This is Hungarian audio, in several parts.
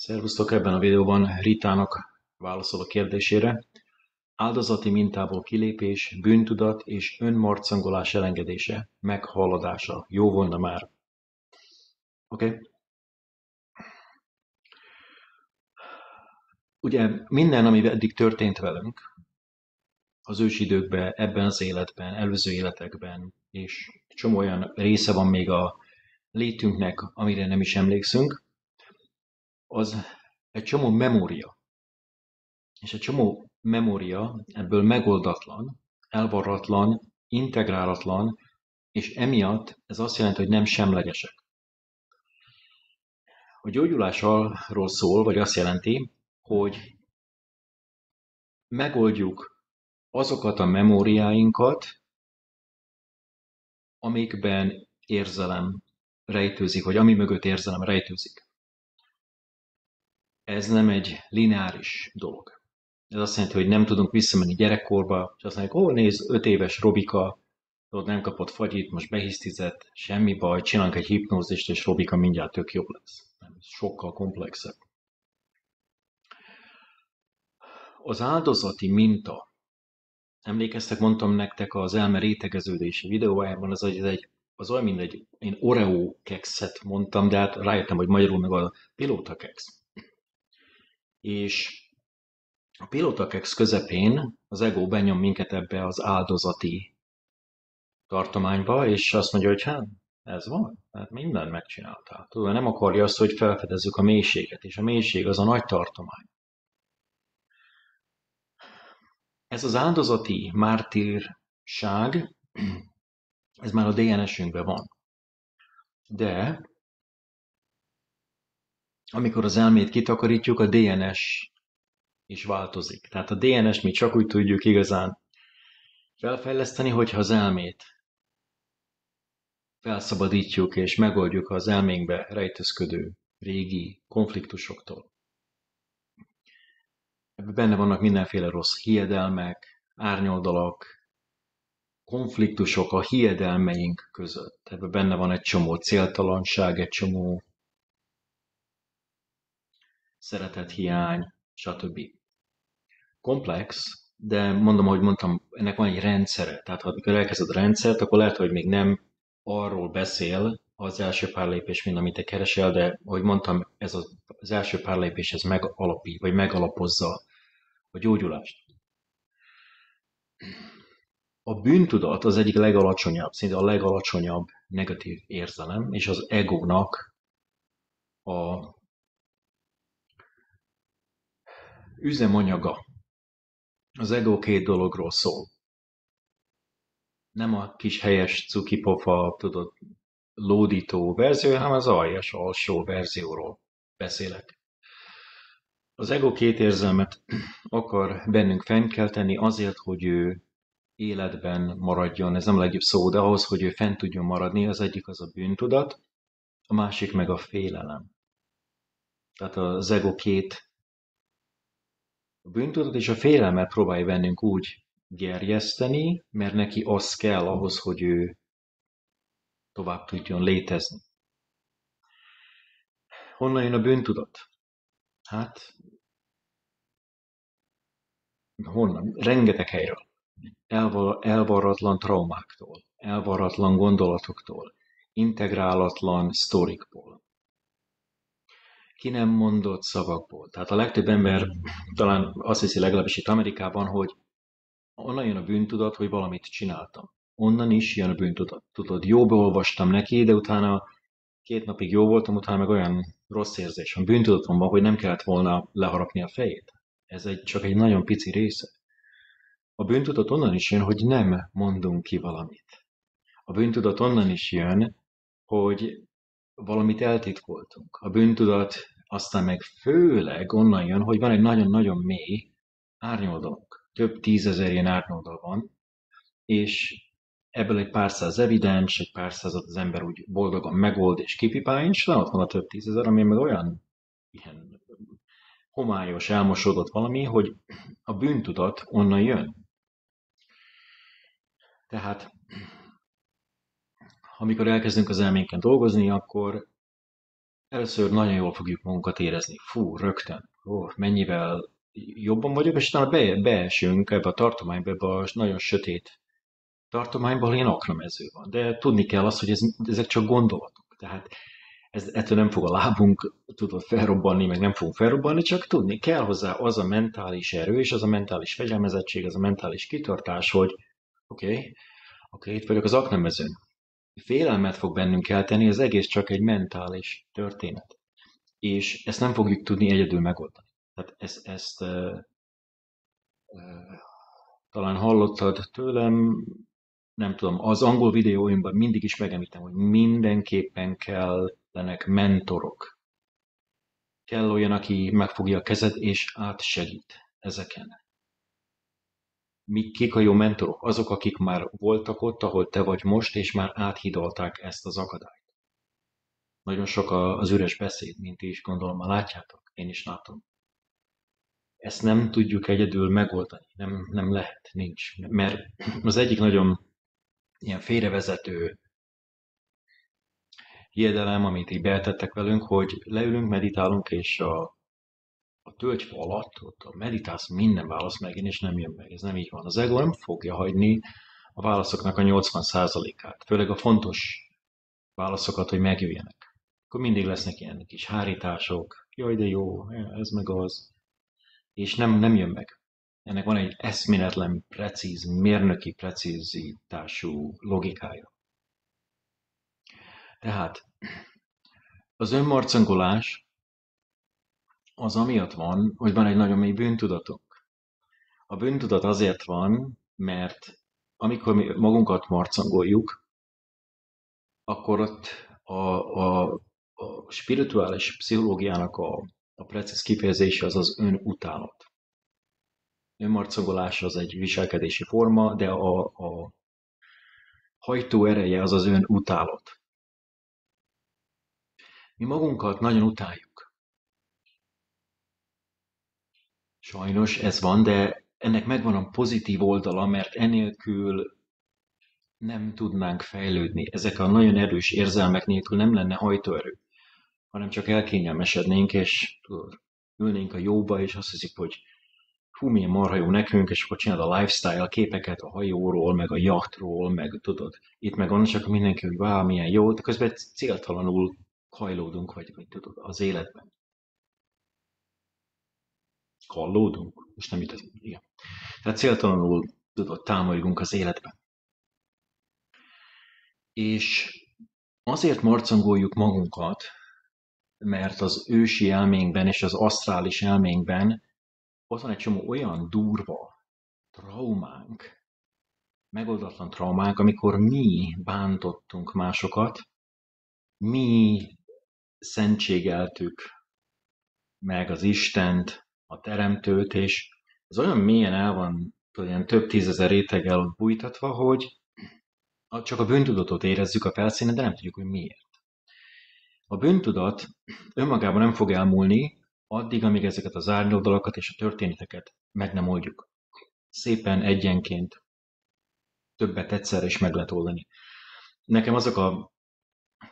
Szervusztok! Ebben a videóban Ritának válaszol a kérdésére. Áldozati mintából kilépés, bűntudat és önmarcangolás elengedése, meghalladása. Jó volna már. Oké. Ugye minden, ami eddig történt velünk, az ősidőkben, ebben az életben, előző életekben, és csomó olyan része van még a létünknek, amire nem is emlékszünk, az egy csomó memória. És egy csomó memória ebből megoldatlan, elvarratlan, integrálatlan, és emiatt ez azt jelenti, hogy nem semlegesek. A gyógyulásról szól, vagy azt jelenti, hogy megoldjuk azokat a memóriáinkat, amikben érzelem rejtőzik, vagy ami mögött érzelem rejtőzik. Ez nem egy lineáris dolog. Ez azt jelenti, hogy nem tudunk visszamenni gyerekkorba, és azt mondjuk, ó, nézd, 5 éves Robika, ott nem kapott fagyit, most behisztizett, semmi baj, csinálunk egy hipnózist, és Robika mindjárt tök jobb lesz. Nem, ez sokkal komplexebb. Az áldozati minta. Emlékeztek, mondtam nektek az elme rétegeződési videójában, az olyan, mint én Oreo kekszet mondtam, de hát rájöttem, hogy magyarul meg a pilóta keksz. És a pilótakex közepén az ego benyom minket ebbe az áldozati tartományba, és azt mondja, hogy hát ez van, hát mindent megcsináltál. Tudod, nem akarja azt, hogy felfedezzük a mélységet, és a mélység az a nagy tartomány. Ez az áldozati mártírság, ez már a DNS-ünkben van. De amikor az elmét kitakarítjuk, a DNS is változik. Tehát a DNS-t mi csak úgy tudjuk igazán felfejleszteni, hogyha az elmét felszabadítjuk és megoldjuk az elménkbe rejtőzködő régi konfliktusoktól. Ebben benne vannak mindenféle rossz hiedelmek, árnyoldalak, konfliktusok a hiedelmeink között. Ebben benne van egy csomó céltalanság, egy csomó szeretethiány, stb. Komplex, de mondom, ahogy mondtam, ennek van egy rendszere. Tehát, ha elkezded a rendszert, akkor lehet, hogy még nem arról beszél az első pár lépés, mint amit te keresel, de ahogy mondtam, ez az első pár lépés, ez megalapít, vagy megalapozza a gyógyulást. A bűntudat az egyik legalacsonyabb, szinte a legalacsonyabb negatív érzelem, és az egónak a üzemanyaga. Az ego két dologról szól. Nem a kis helyes cukipofa, tudod, lódító verzió, hanem az aljas, alsó verzióról beszélek. Az ego két érzelmet akar bennünk fennkelteni azért, hogy ő életben maradjon. Ez nem a legjobb szó, de ahhoz, hogy ő fent tudjon maradni, az egyik az a bűntudat, a másik meg a félelem. Tehát az ego két bűntudat és a félelmet próbálja bennünk úgy gerjeszteni, mert neki az kell ahhoz, hogy ő tovább tudjon létezni. Honnan jön a bűntudat? Hát, honnan? Rengeteg helyről. Elvarratlan traumáktól, elvarratlan gondolatoktól, integrálatlan sztorikból. Ki nem mondott szavakból. Tehát a legtöbb ember talán azt hiszi, legalábbis itt Amerikában, hogy onnan jön a bűntudat, hogy valamit csináltam. Onnan is jön a bűntudat. Tudod, jó beolvastam neki, de utána 2 napig jó voltam, utána meg olyan rossz érzés. A bűntudatom van, hogy nem kellett volna leharapni a fejét. Ez csak egy nagyon pici része. A bűntudat onnan is jön, hogy nem mondunk ki valamit. A bűntudat onnan is jön, hogy valamit eltitkoltunk. A bűntudat aztán meg főleg onnan jön, hogy van egy nagyon-nagyon mély árnyoldalunk. Több 10 000 ilyen árnyoldal van, és ebből egy pár száz evidens, egy pár százat az ember úgy boldogan megold és kipipálja, és le ott van a több 10 000, ami meg olyan ilyen homályos, elmosódott valami, hogy a bűntudat onnan jön. Tehát amikor elkezdünk az elménken dolgozni, akkor Először nagyon jól fogjuk magunkat érezni. Fú, rögtön, mennyivel jobban vagyok, és utána beesünk ebbe a tartományba, ebbe a nagyon sötét tartományba, ahol ilyen aknamező van. De tudni kell azt, hogy ezek csak gondolatok. Tehát ettől nem fog a lábunk felrobbanni, meg nem fogunk felrobbanni, csak tudni kell hozzá az a mentális erő, és az a mentális fegyelmezettség, az a mentális kitartás, hogy oké, itt vagyok az aknamezőn. Félelmet fog bennünk kelteni, az egész csak egy mentális történet. És ezt nem fogjuk tudni egyedül megoldani. Tehát talán hallottad tőlem, nem tudom, az angol videóimban mindig is megemlítem, hogy mindenképpen kellenek mentorok. Kell olyan, aki megfogja a kezed és átsegít ezeken. Kik a jó mentorok? Azok, akik már voltak ott, ahol te vagy most, és már áthidalták ezt az akadályt. Nagyon sok az üres beszéd, mint ti is gondolom, már látjátok, én is látom. Ezt nem tudjuk egyedül megoldani, nem lehet, nincs. Mert az egyik nagyon ilyen félrevezető hiedelem, amit így betettek velünk, hogy leülünk, meditálunk, és a tölgyfa alatt, ott a meditálsz, minden válasz megjön, és nem jön meg. Ez nem így van. Az ego nem fogja hagyni a válaszoknak a 80%-át, főleg a fontos válaszokat, hogy megjöjjenek. Akkor mindig lesznek ilyen kis hárítások, jaj, de jó, ez meg az, és nem jön meg. Ennek van egy eszméletlen, precíz, mérnöki precizitású logikája. Tehát az önmarcangolás az amiatt van, hogy van egy nagyon mély bűntudatunk. A bűntudat azért van, mert amikor mi magunkat marcangoljuk, akkor ott a spirituális pszichológiának a precíz kifejezése az az önutálat. Önmarcangolás az egy viselkedési forma, de a hajtó ereje az az önutálat. Mi magunkat nagyon utáljuk. Sajnos ez van, de ennek megvan a pozitív oldala, mert enélkül nem tudnánk fejlődni. Ezek a nagyon erős érzelmek nélkül nem lenne hajtóerő, hanem csak elkényelmesednénk, és ülnénk a jóba, és azt hiszik, hogy hú, milyen marha jó nekünk, és akkor csinálod a lifestyle képeket a hajóról, meg a jachtról, meg tudod, itt meg annak csak mindenki, hogy wow, milyen jó, de közben céltalanul hajlódunk, vagy tudod, az életben. Hallódunk? Most nem itt, igen. Tehát céltalanul tudod, támoljunk az életben. És azért marcangoljuk magunkat, mert az ősi elménkben és az asztrális elménkben ott van egy csomó olyan durva traumánk, megoldatlan traumánk, amikor mi bántottunk másokat, mi szentségeltük meg az Istent, a teremtőt, és ez olyan mélyen el van, olyan több tízezer réteggel bújtatva, hogy csak a bűntudatot érezzük a felszínen, de nem tudjuk, hogy miért. A bűntudat önmagában nem fog elmúlni addig, amíg ezeket az árnyoldalakat és a történeteket meg nem oldjuk. Szépen egyenként többet egyszerre is meg lehet oldani. Nekem azok a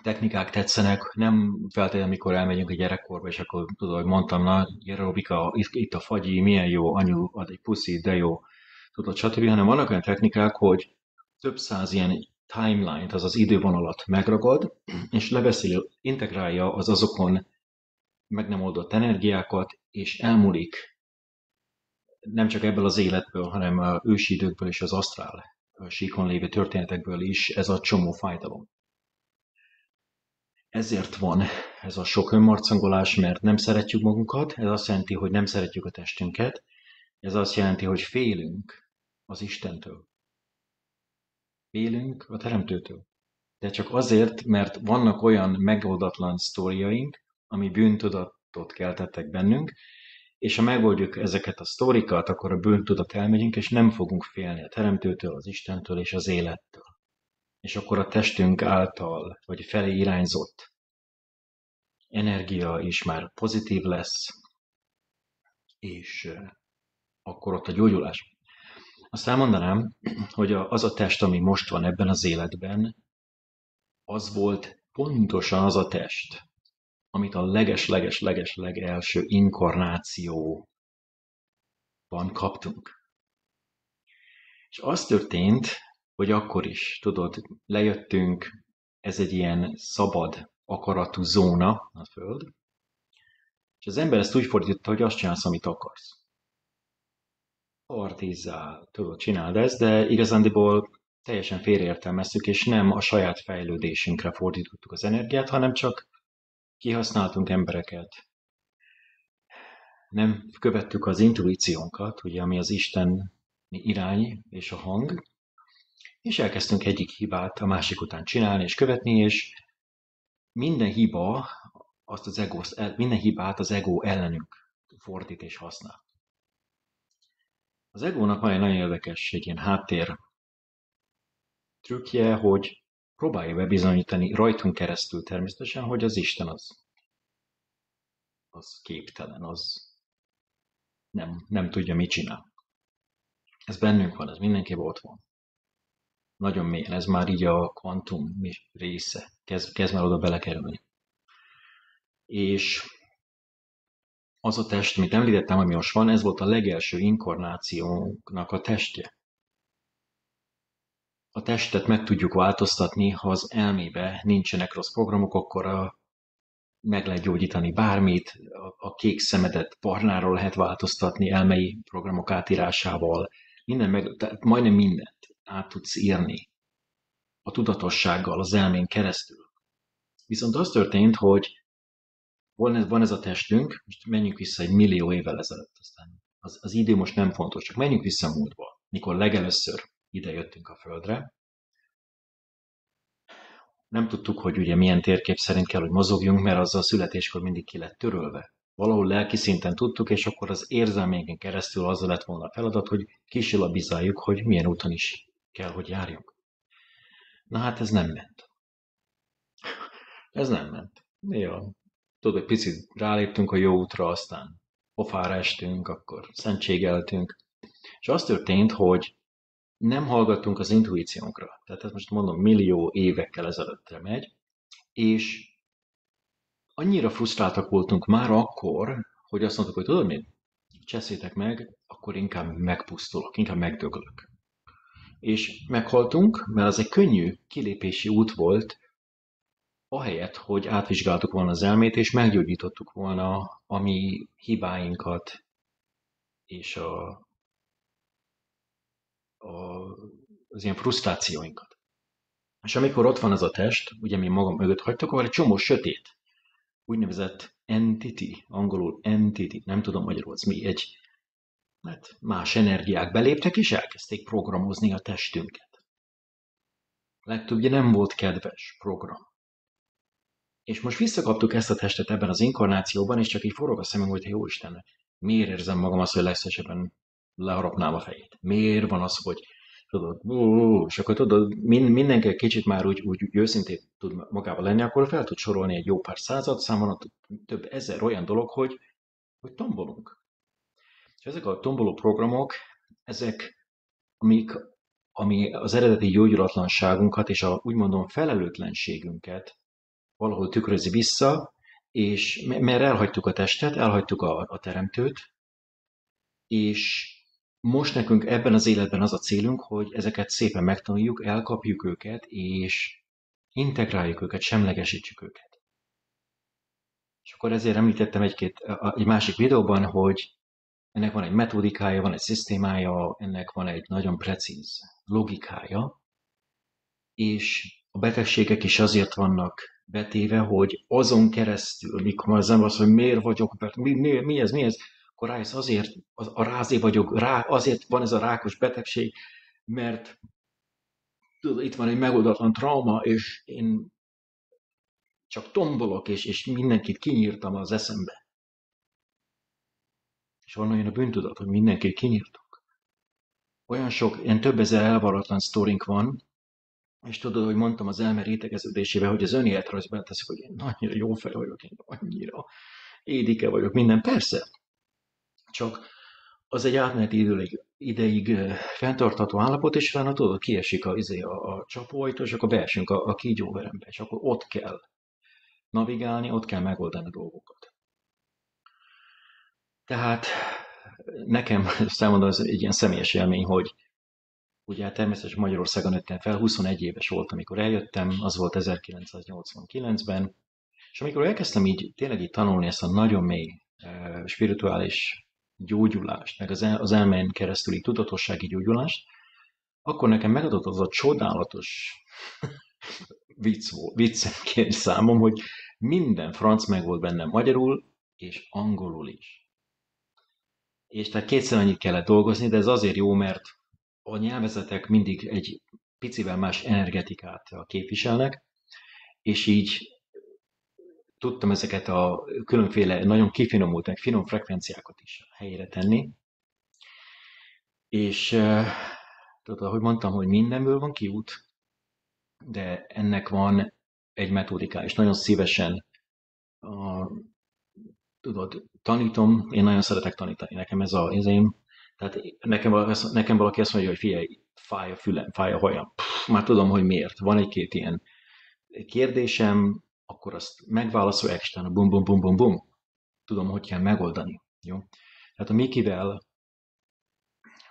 technikák tetszenek, nem feltétlenül, amikor elmegyünk a gyerekkorba, és akkor tudod, hogy mondtam, na, gyere Robika, itt a fagyi, milyen jó, anyu, ad egy puszi, de jó, tudod, stb. Hanem vannak olyan technikák, hogy több száz ilyen timeline-t, azaz idővonalat megragad, és lebeszél, integrálja az azokon meg nem oldott energiákat, és elmúlik nem csak ebből az életből, hanem az ősi időkből és az asztrál síkon lévő történetekből is ez a csomó fájdalom. Ezért van ez a sok önmarcangolás, mert nem szeretjük magunkat, ez azt jelenti, hogy nem szeretjük a testünket, ez azt jelenti, hogy félünk az Istentől. Félünk a Teremtőtől. De csak azért, mert vannak olyan megoldatlan sztóriaink, ami bűntudatot keltettek bennünk, és ha megoldjuk ezeket a sztórikat, akkor a bűntudat elmegyünk, és nem fogunk félni a Teremtőtől, az Istentől és az élettől. És akkor a testünk által, vagy felé irányzott energia is már pozitív lesz, és akkor ott a gyógyulás. Azt elmondanám, hogy az a test, ami most van ebben az életben, az volt pontosan az a test, amit a legelső inkarnációban kaptunk. És az történt, hogy akkor is, tudod, lejöttünk, ez egy ilyen szabad akaratú zóna a Föld, és az ember ezt úgy fordította, hogy azt csinálsz, amit akarsz. Partizzál, tudod, csináld ezt, de igazándiból teljesen félreértelmeztük, és nem a saját fejlődésünkre fordítottuk az energiát, hanem csak kihasználtunk embereket. Nem követtük az intuíciónkat, ugye, ami az Isten irány és a hang, és elkezdtünk egyik hibát a másik után csinálni és követni, és minden hibát az ego ellenünk fordít és használ. Az egónak van egy nagyon érdekes, egy ilyen háttér trükkje, hogy próbálja bebizonyítani rajtunk keresztül természetesen, hogy az Isten az képtelen, az nem tudja, mit csinál. Ez bennünk van, ez mindenképp ott van. Nagyon mélyen, ez már így a kvantum része, kezd már oda belekerülni. És az a test, amit említettem, ami most van, ez volt a legelső inkarnációnknak a testje. A testet meg tudjuk változtatni, ha az elmébe nincsenek rossz programok, akkor meg lehet gyógyítani bármit, a kék szemedet barnáról lehet változtatni elmei programok átírásával, majdnem mindent át tudsz írni a tudatossággal, az elmén keresztül. Viszont az történt, hogy van ez a testünk, most menjünk vissza 1 millió évvel ezelőtt, aztán az idő most nem fontos, csak menjünk vissza a múltba, mikor legelőször ide jöttünk a Földre. Nem tudtuk, hogy ugye milyen térkép szerint kell, hogy mozogjunk, mert az a születéskor mindig ki lett törölve. Valahol lelki szinten tudtuk, és akkor az érzelmeinken keresztül az lett volna a feladat, hogy kisilabizáljuk, hogy milyen úton is kell, hogy járjunk. Na hát ez nem ment. Ez nem ment. Néha, tudod, egy picit ráléptünk a jó útra, aztán pofára estünk, akkor szentségeltünk. És az történt, hogy nem hallgattunk az intuíciónkra. Tehát ezt most mondom, 1 millió évekkel ezelőttre megy, és annyira frusztráltak voltunk már akkor, hogy azt mondtuk, hogy tudod mit? Cseszétek meg, akkor inkább megpusztulok, inkább megdöglök. És meghaltunk, mert az egy könnyű kilépési út volt, ahelyett, hogy átvizsgáltuk volna az elmét, és meggyógyítottuk volna a mi hibáinkat, és az ilyen frusztrációinkat. És amikor ott van ez a test, ugye mi magam mögött hagytuk, akkor egy csomó sötét, úgynevezett entity, angolul entity, nem tudom magyarul, ez mi, mert más energiák beléptek, és elkezdték programozni a testünket. Legtöbbje nem volt kedves program. És most visszakaptuk ezt a testet ebben az inkarnációban, és csak így forog a szemem, hogy jó Isten, miért érzem magam azt, hogy legszívesebben leharapnám a fejét? Miért van az, hogy tudod, és akkor tudod, mindenki kicsit már úgy őszintén tud magával lenni, akkor fel tud sorolni egy jó pár századszámon, több ezer olyan dolog, hogy tombolunk. És ezek a tomboló programok, ezek, ami az eredeti gyógyulatlanságunkat és úgymond felelőtlenségünket valahol tükrözi vissza, és mert elhagytuk a testet, elhagytuk a teremtőt, és most nekünk ebben az életben az a célunk, hogy ezeket szépen megtanuljuk, elkapjuk őket, és integráljuk őket, semlegesítsük őket. És akkor ezért említettem egy másik videóban, hogy ennek van egy metodikája, van egy szisztémája, ennek van egy nagyon precíz logikája, és a betegségek is azért vannak betéve, hogy azon keresztül, mikor az ember azt mondja, hogy miért vagyok beteg, mi ez, akkor rájössz, azért a rázé vagyok, azért van ez a rákos betegség, mert tudod, itt van egy megoldatlan trauma, és én csak tombolok, és mindenkit kinyírtam az eszembe. És van olyan a bűntudat, hogy mindenkit kinyírtunk. Olyan sok, ilyen több ezer elvarratlan sztorink van, és tudod, hogy mondtam az elme rétegeződésével, hogy az önéletrajzban teszik, hogy én annyira jó fej vagyok, én annyira édike vagyok, minden persze. Csak az egy átmeneti ideig fenntartható állapot, és utána tudod, kiesik a csapóajtó, és akkor beesünk a kígyóverembe, és akkor ott kell navigálni, ott kell megoldani a dolgokat. Tehát nekem számomra az egy ilyen személyes élmény, hogy ugye természetesen Magyarországon jöttem fel, 21 éves volt, amikor eljöttem, az volt 1989-ben, és amikor elkezdtem így tényleg így tanulni ezt a nagyon mély spirituális gyógyulást, meg az elmén keresztüli tudatossági gyógyulást, akkor nekem megadott az a csodálatos vicceként számom, hogy minden franc meg volt bennem magyarul és angolul is. És tehát kétszer annyit kellett dolgozni, de ez azért jó, mert a nyelvezetek mindig egy picivel más energetikát képviselnek, és így tudtam ezeket a különféle, nagyon kifinomult, meg finom frekvenciákat is helyére tenni. És tehát, ahogy mondtam, hogy mindenből van kiút, de ennek van egy metodikája, és nagyon szívesen tanítom, én nagyon szeretek tanítani, nekem ez az én, tehát nekem valaki azt mondja, hogy figyelj, fáj a fülem, fáj a hajam, már tudom, hogy miért, van egy-két ilyen kérdésem, akkor azt megválaszolják, és a bum-bum-bum-bum-bum, tudom, hogy kell megoldani. Jó? Tehát a Mikivel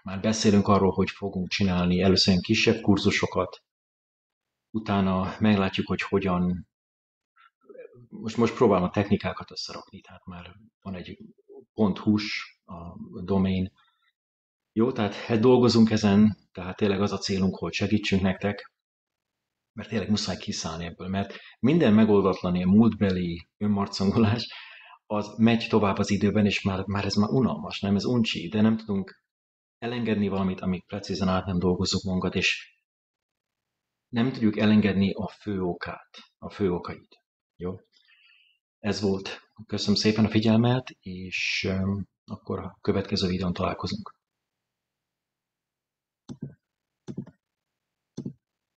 már beszélünk arról, hogy fogunk csinálni először ilyen kisebb kurzusokat, utána meglátjuk, hogy hogyan. Most próbálom a technikákat összerakni, tehát már van egy .hus a domain. Jó, tehát dolgozunk ezen, tehát tényleg az a célunk, hogy segítsünk nektek, mert tényleg muszáj kiszállni ebből, mert minden megoldatlan ilyen múltbeli önmarcangolás, az megy tovább az időben, és már ez már unalmas, nem? Ez uncsi, de nem tudunk elengedni valamit, amíg precízen át nem dolgozzuk magunkat, és nem tudjuk elengedni a fő okát, a fő okait. Jó? Ez volt. Köszönöm szépen a figyelmet, és akkor a következő videón találkozunk.